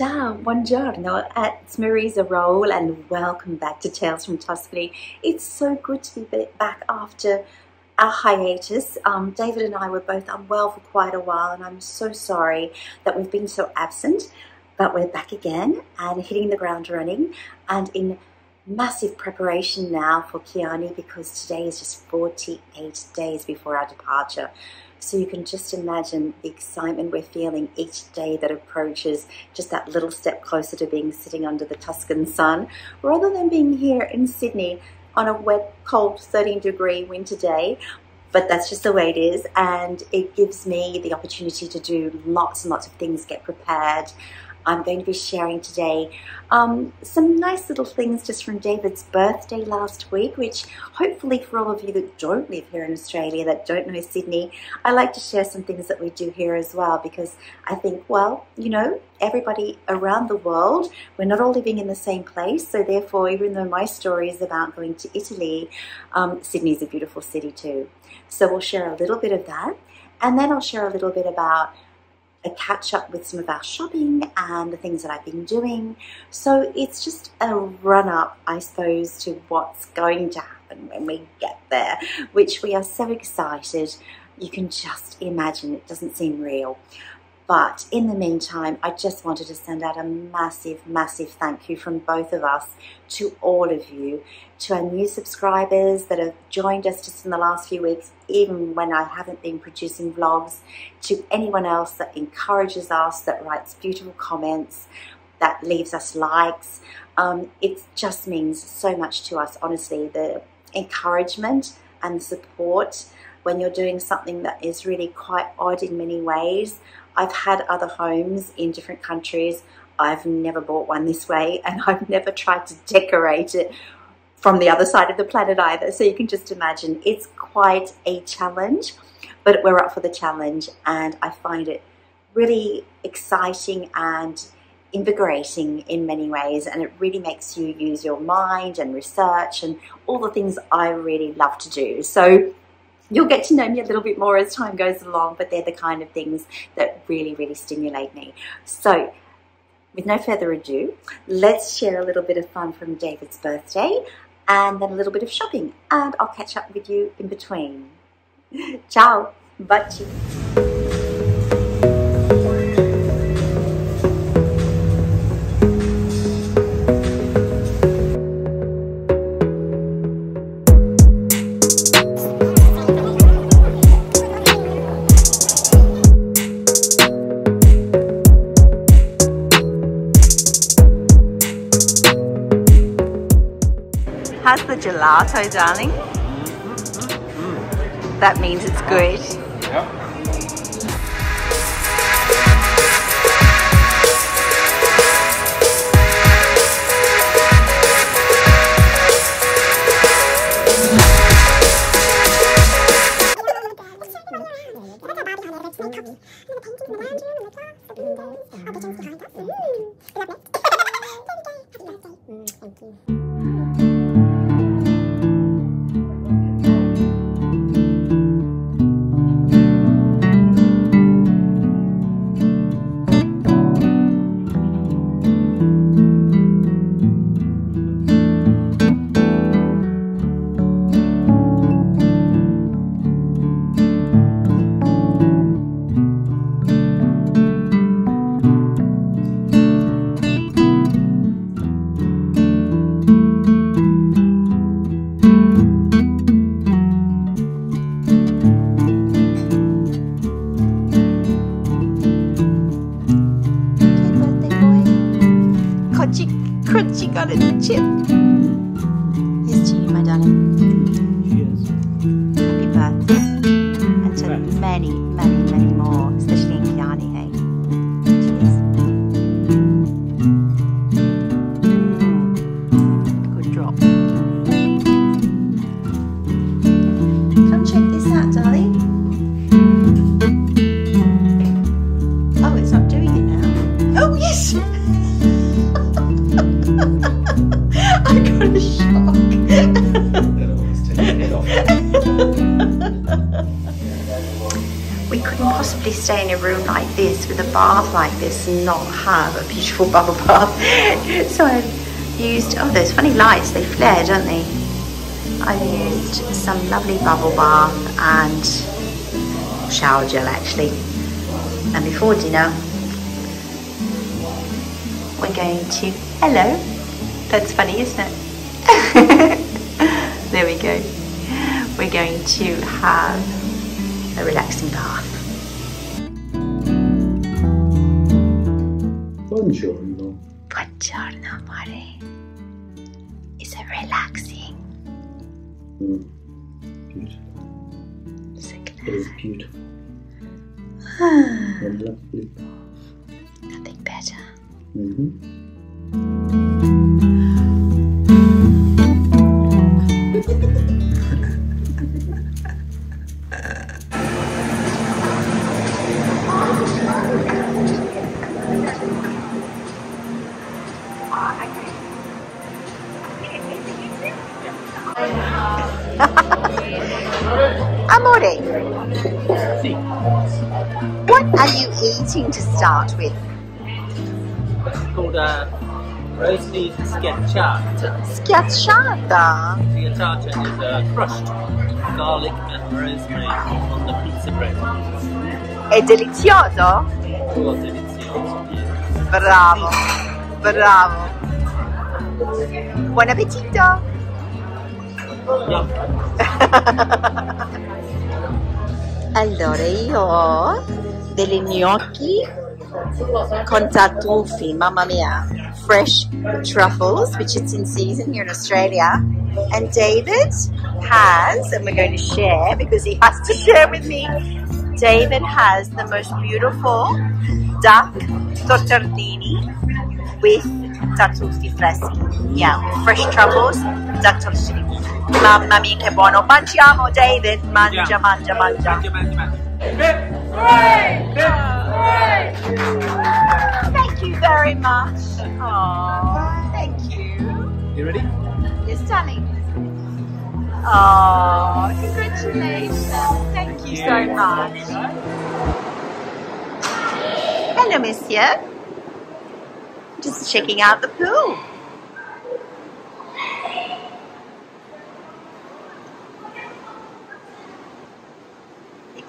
Ciao, buongiorno, it's Marisa Roel and welcome back to Tales from Tuscany. It's so good to be back after a hiatus. David and I were both unwell for quite a while and I'm so sorry that we've been so absent, but we're back again and hitting the ground running and in massive preparation now for Chianni because today is just 48 days before our departure. So you can just imagine the excitement we're feeling each day that approaches, just that little step closer to being sitting under the Tuscan sun, rather than being here in Sydney on a wet, cold 13-degree winter day. But that's just the way it is, and it gives me the opportunity to do lots and lots of things, get prepared. I'm going to be sharing today some nice little things just from David's birthday last week, which hopefully for all of you that don't live here in Australia, that don't know Sydney, I like to share some things that we do here as well, because I think, well, you know, everybody around the world, we're not all living in the same place, so therefore even though my story is about going to Italy, Sydney's a beautiful city too. So we'll share a little bit of that, and then I'll share a little bit about a catch up with some of our shopping and the things that I've been doing. So it's just a run up, I suppose, to what's going to happen when we get there, which we are so excited. You can just imagine, it doesn't seem real. But in the meantime, I just wanted to send out a massive, massive thank you from both of us to all of you, to our new subscribers that have joined us just in the last few weeks, even when I haven't been producing vlogs, to anyone else that encourages us, that writes beautiful comments, that leaves us likes. It just means so much to us, honestly, the encouragement and support when you're doing something that is really quite odd in many ways. I've had other homes in different countries. I've never bought one this way, and I've never tried to decorate it from the other side of the planet either. So you can just imagine it's quite a challenge, but we're up for the challenge, and I find it really exciting and invigorating in many ways, and it really makes you use your mind and research and all the things I really love to do. So you'll get to know me a little bit more as time goes along, but they're the kind of things that really, really stimulate me. So with no further ado, let's share a little bit of fun from David's birthday and then a little bit of shopping, and I'll catch up with you in between. Ciao, baci. How's the gelato, darling? That means it's good. Yep. We couldn't possibly stay in a room like this with a bath like this and not have a beautiful bubble bath. So I've used, oh, those funny lights, they flare, don't they? I've used some lovely bubble bath and shower gel actually. And before dinner, we're going to, hello, that's funny, isn't it? There we go. We're going to have a relaxing bath. Buongiorno. Buongiorno, amore. Is it relaxing? Beautiful. So it is beautiful. And lovely. Nothing better. Amore, what are you eating to start with? It's called roasted schiacciata. Schiacciata? Schiacciata is crushed garlic and rosemary on the pizza bread. È delizioso? Oh, delizioso, yes. Bravo, bravo. Buon appetito! Allora, io ho degli gnocchi con tartufi, mamma mia, fresh truffles, which is in season here in Australia. And David has, and we're going to share because he has to share with me, David has the most beautiful duck tortellini with tartufi freschi. Yeah, fresh truffles, duck tortellini. Mamma mia che buono, mangiamo David, mangia, mangia, mangia. Thank you very much. Aww, thank you. You ready? Yes, darling. Oh, congratulations. Thank you so much. Hello, monsieur. Just checking out the pool.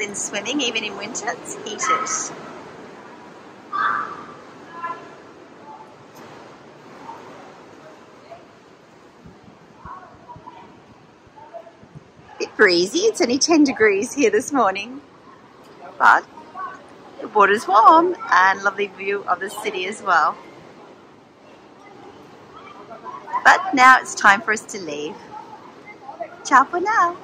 In swimming, even in winter, it's heated. Bit breezy, it's only 10 degrees here this morning, but the water's warm and lovely view of the city as well. But now it's time for us to leave. Ciao for now.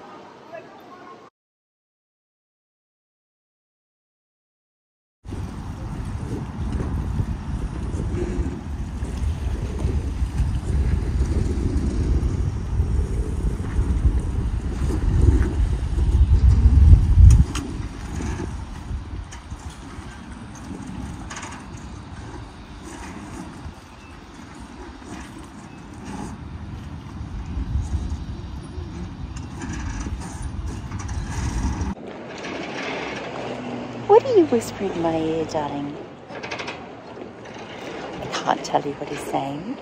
What are you whispering in my ear, darling? I can't tell you what he's saying.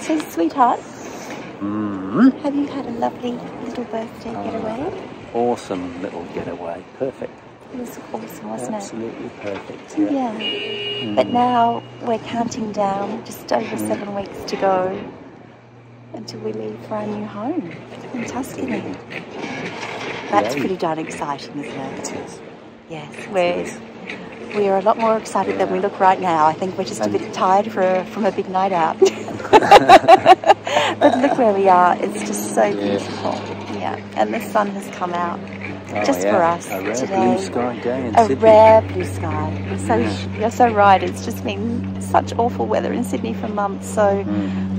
So, sweetheart, have you had a lovely little birthday getaway? Awesome little getaway. Perfect. It was awesome, wasn't it? Absolutely perfect. Yeah. But now we're counting down just over 7 weeks to go until we leave for our new home in Tuscany. That's pretty darn exciting, isn't it? It is. Yes, we are a lot more excited than we look right now. I think we're just a bit tired from a big night out. But look where we are. It's just so beautiful. Yeah, and the sun has come out just for us today. A rare blue sky today in Sydney. So you're so right. It's just been such awful weather in Sydney for months. So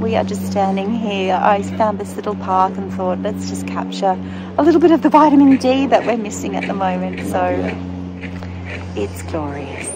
we are just standing here. I found this little park and thought, let's just capture a little bit of the vitamin D that we're missing at the moment. So it's glorious.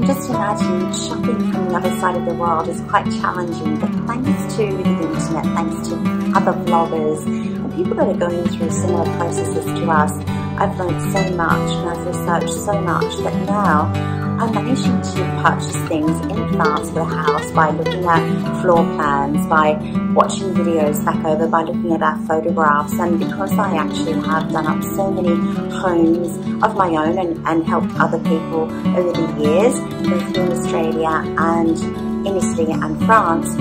And just imagining shopping from another side of the world is quite challenging, but thanks to the internet, thanks to other bloggers and people that are going through similar processes to us, I've learned so much and I've researched so much that now I'm managing to purchase things in advance for the house by looking at floor plans, by watching videos back over, by looking at our photographs. And because I actually have done up so many homes of my own and helped other people over the years, both in Australia and in Italy and France,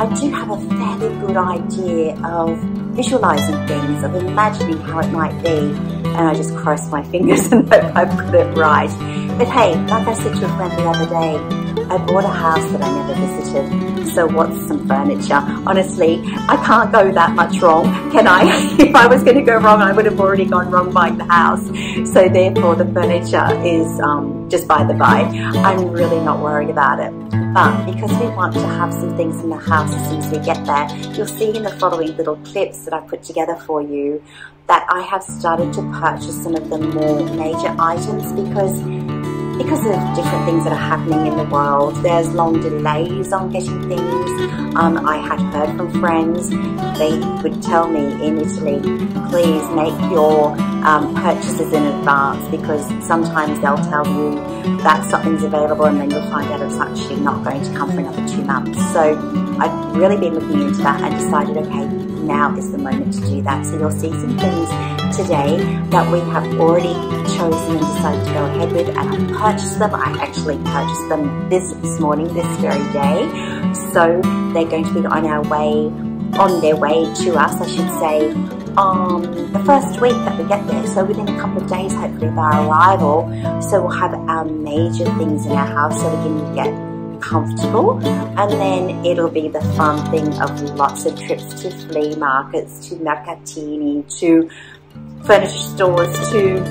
I do have a fairly good idea of visualising things, of imagining how it might be, and I just cross my fingers and hope I've got it right. But hey, like I said to a friend the other day, I bought a house that I never visited, so what's some furniture? Honestly, I can't go that much wrong, can I? If I was going to go wrong, I would have already gone wrong buying the house, so therefore the furniture is just by the by. I'm really not worried about it. But because we want to have some things in the house as soon as we get there, you'll see in the following little clips that I put together for you that I have started to purchase some of the more major items because of different things that are happening in the world. There's long delays on getting things. I had heard from friends, they would tell me in Italy, please make your purchases in advance, because sometimes they'll tell you that something's available and then you'll find out it's actually not going to come for another 2 months. So I've really been looking into that and decided, okay, now is the moment to do that. So you'll see some things today that we have already chosen and decided to go ahead with, and I purchased them. I actually purchased them this morning, this very day, so they're going to be on their way to us, I should say, the first week that we get there, so within a couple of days hopefully of our arrival. So we'll have our major things in our house so we can get comfortable, and then it'll be the fun thing of lots of trips to flea markets, to Mercatini, to furniture stores, to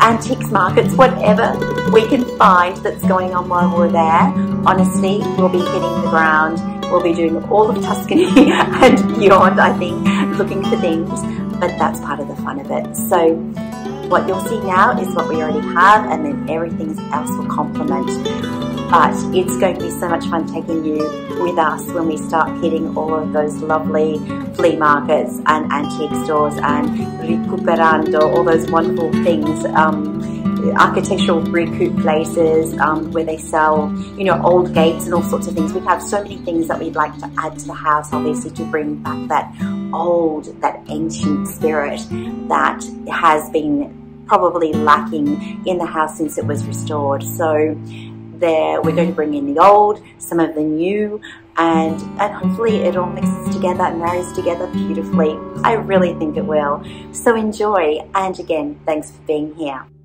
antiques markets, whatever we can find that's going on while we're there. Honestly, we'll be hitting the ground, we'll be doing all of Tuscany and beyond, I think, looking for things, but that's part of the fun of it. So what you'll see now is what we already have, and then everything else will complement. But it's going to be so much fun taking you with us when we start hitting all of those lovely flea markets and antique stores and Recuperando, all those wonderful things, architectural recoup places where they sell, you know, old gates and all sorts of things. We have so many things that we'd like to add to the house, obviously, to bring back that old, that ancient spirit that has been probably lacking in the house since it was restored. So there, we're going to bring in the old, some of the new, and hopefully it all mixes together and marries together beautifully. I really think it will. So enjoy, and again, thanks for being here.